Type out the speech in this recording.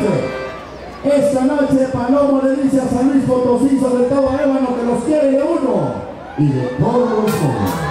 noche. Esa noche Palomo le dice a San Luis Potosí, sobre todo a Ébano, que los quiere de uno y de todos los hombres.